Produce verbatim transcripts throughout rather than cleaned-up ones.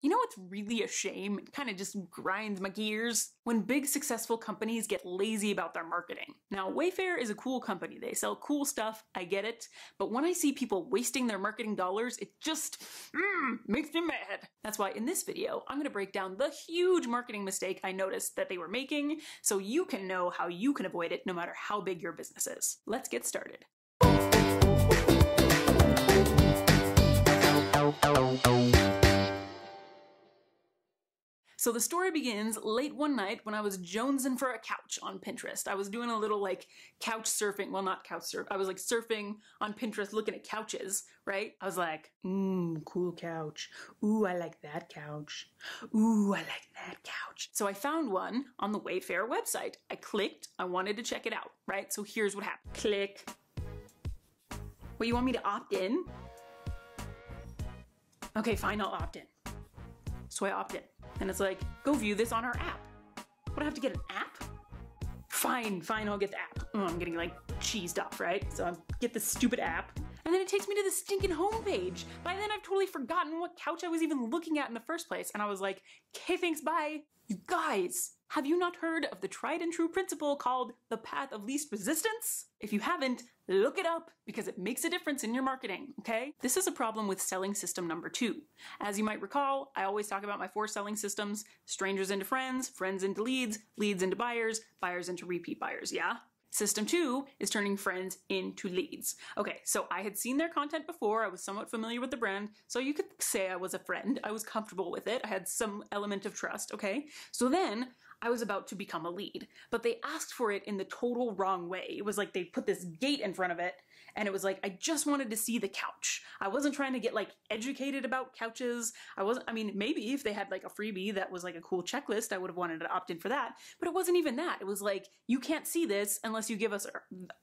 You know what's really a shame? It kind of just grinds my gears when big successful companies get lazy about their marketing. Now, Wayfair is a cool company. They sell cool stuff, I get it, but when I see people wasting their marketing dollars, it just mm, makes me mad. That's why in this video, I'm gonna break down the huge marketing mistake I noticed that they were making so you can know how you can avoid it no matter how big your business is. Let's get started. So the story begins late one night when I was jonesing for a couch on Pinterest. I was doing a little like couch surfing, well not couch surf, I was like surfing on Pinterest looking at couches, right? I was like, mmm, cool couch. Ooh, I like that couch. Ooh, I like that couch. So I found one on the Wayfair website. I clicked, I wanted to check it out, right? So here's what happened. Click. Wait, you want me to opt in? Okay, fine, I'll opt in. So I opt in. And it's like, go view this on our app. What, I have to get an app? Fine, fine, I'll get the app. Oh, I'm getting like cheesed off, right? So I get this stupid app. And then it takes me to the stinking homepage. By then I've totally forgotten what couch I was even looking at in the first place. And I was like, okay, thanks, bye. You guys, have you not heard of the tried and true principle called the path of least resistance? If you haven't, look it up because it makes a difference in your marketing, okay? This is a problem with selling system number two. As you might recall, I always talk about my four selling systems: strangers into friends, friends into leads, leads into buyers, buyers into repeat buyers, yeah? System two is turning friends into leads. Okay, so I had seen their content before, I was somewhat familiar with the brand, so you could say I was a friend, I was comfortable with it, I had some element of trust, okay? So then, I was about to become a lead, but they asked for it in the total wrong way. It was like they put this gate in front of it, and it was like, I just wanted to see the couch. I wasn't trying to get like educated about couches. I wasn't, I mean, maybe if they had like a freebie that was like a cool checklist, I would have wanted to opt in for that, but it wasn't even that. It was like, you can't see this unless you give us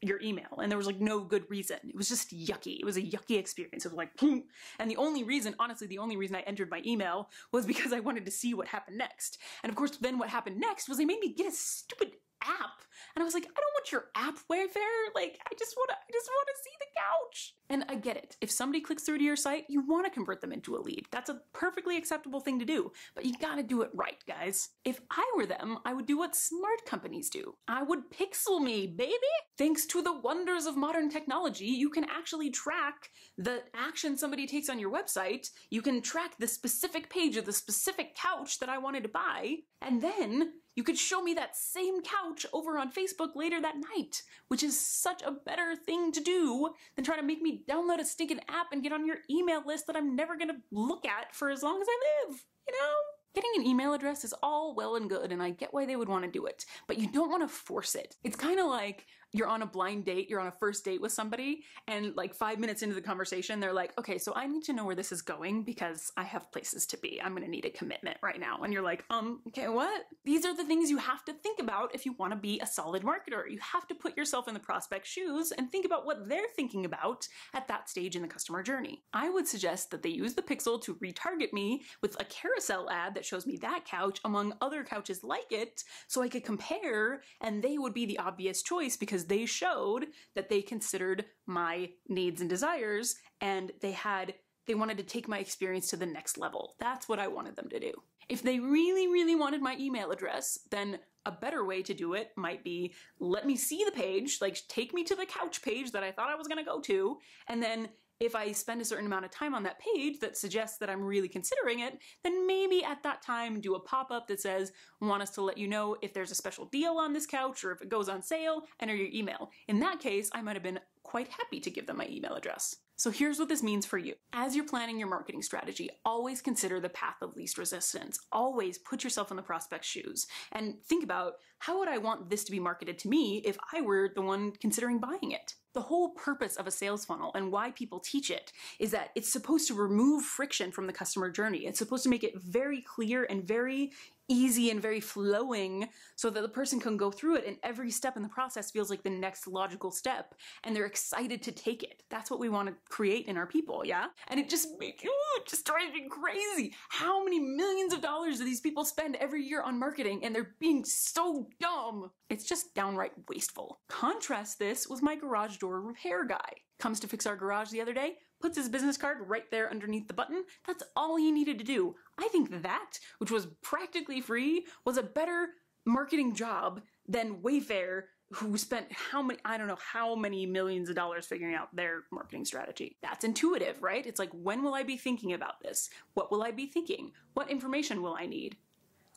your email, and there was like no good reason. It was just yucky. It was a yucky experience. It was like, boom. And the only reason, honestly, the only reason I entered my email was because I wanted to see what happened next. And of course, then what happened next Next was they made me get a stupid app, and I was like, I don't want your app, Wayfair. Like, I just want to, I just want to see the couch. And I get it. If somebody clicks through to your site, you want to convert them into a lead. That's a perfectly acceptable thing to do, but you gotta do it right, guys. If I were them, I would do what smart companies do. I would pixel me, baby. Thanks to the wonders of modern technology, you can actually track the action somebody takes on your website. You can track the specific page of the specific couch that I wanted to buy, and then you could show me that same couch over on Facebook later that night, which is such a better thing to do than trying to make me download a stinking app and get on your email list that I'm never gonna look at for as long as I live, you know? Getting an email address is all well and good, and I get why they would want to do it, but you don't want to force it. It's kind of like you're on a blind date, you're on a first date with somebody, and like five minutes into the conversation, they're like, okay, so I need to know where this is going because I have places to be. I'm going to need a commitment right now. And you're like, um, okay, what? These are the things you have to think about if you want to be a solid marketer. You have to put yourself in the prospect's shoes and think about what they're thinking about at that stage in the customer journey. I would suggest that they use the pixel to retarget me with a carousel ad that shows me that couch among other couches like it so I could compare, and they would be the obvious choice because they showed that they considered my needs and desires, and they had they wanted to take my experience to the next level. That's what I wanted them to do. If they really, really wanted my email address, then a better way to do it might be, let me see the page, like take me to the couch page that I thought I was gonna go to, and then if I spend a certain amount of time on that page that suggests that I'm really considering it, then maybe at that time do a pop-up that says, want us to let you know if there's a special deal on this couch or if it goes on sale, enter your email. In that case, I might have been quite happy to give them my email address. So here's what this means for you. As you're planning your marketing strategy, always consider the path of least resistance. Always put yourself in the prospect's shoes and think about, how would I want this to be marketed to me if I were the one considering buying it? The whole purpose of a sales funnel and why people teach it is that it's supposed to remove friction from the customer journey. It's supposed to make it very clear and very easy and very flowing so that the person can go through it, and every step in the process feels like the next logical step and they're excited to take it. That's what we want to create in our people, yeah? And it just, ooh, it just drives me crazy. How many millions of dollars do these people spend every year on marketing and they're being so dumb? It's just downright wasteful. Contrast this with my garage door repair guy. Comes to fix our garage the other day, puts his business card right there underneath the button. That's all he needed to do. I think that, which was practically free, was a better marketing job than Wayfair, who spent how many, I don't know how many millions of dollars figuring out their marketing strategy. That's intuitive, right? It's like, when will I be thinking about this? What will I be thinking? What information will I need?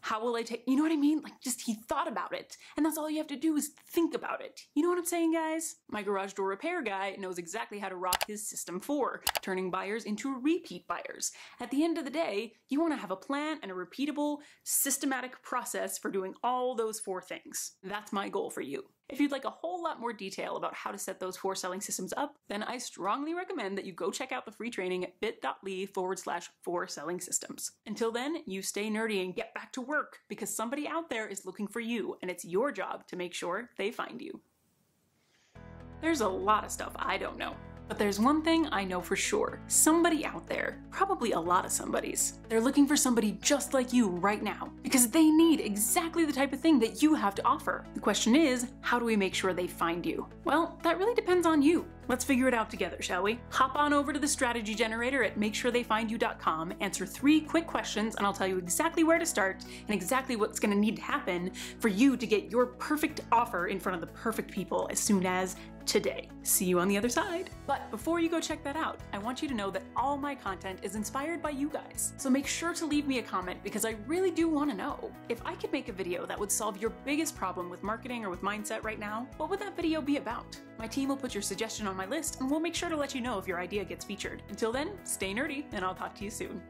How will I take, you know what I mean? Like, just he thought about it. And that's all you have to do is think about it. You know what I'm saying, guys? My garage door repair guy knows exactly how to rock his system for turning buyers into repeat buyers. At the end of the day, you want to have a plan and a repeatable, systematic process for doing all those four things. That's my goal for you. If you'd like a whole lot more detail about how to set those four selling systems up, then I strongly recommend that you go check out the free training at bit.ly forward slash four selling systems. Until then, you stay nerdy and get back to work, because somebody out there is looking for you, and it's your job to make sure they find you. There's a lot of stuff I don't know, but there's one thing I know for sure. Somebody out there, probably a lot of somebodies, they're looking for somebody just like you right now, because they need exactly the type of thing that you have to offer. The question is, how do we make sure they find you? Well, that really depends on you. Let's figure it out together, shall we? Hop on over to the strategy generator at make sure they find you dot com, answer three quick questions, and I'll tell you exactly where to start and exactly what's gonna need to happen for you to get your perfect offer in front of the perfect people as soon as today. See you on the other side. But before you go check that out, I want you to know that all my content is inspired by you guys. So make sure to leave me a comment, because I really do wanna know. If I could make a video that would solve your biggest problem with marketing or with mindset right now, what would that video be about? My team will put your suggestion on my list, and we'll make sure to let you know if your idea gets featured. Until then, stay nerdy, and I'll talk to you soon.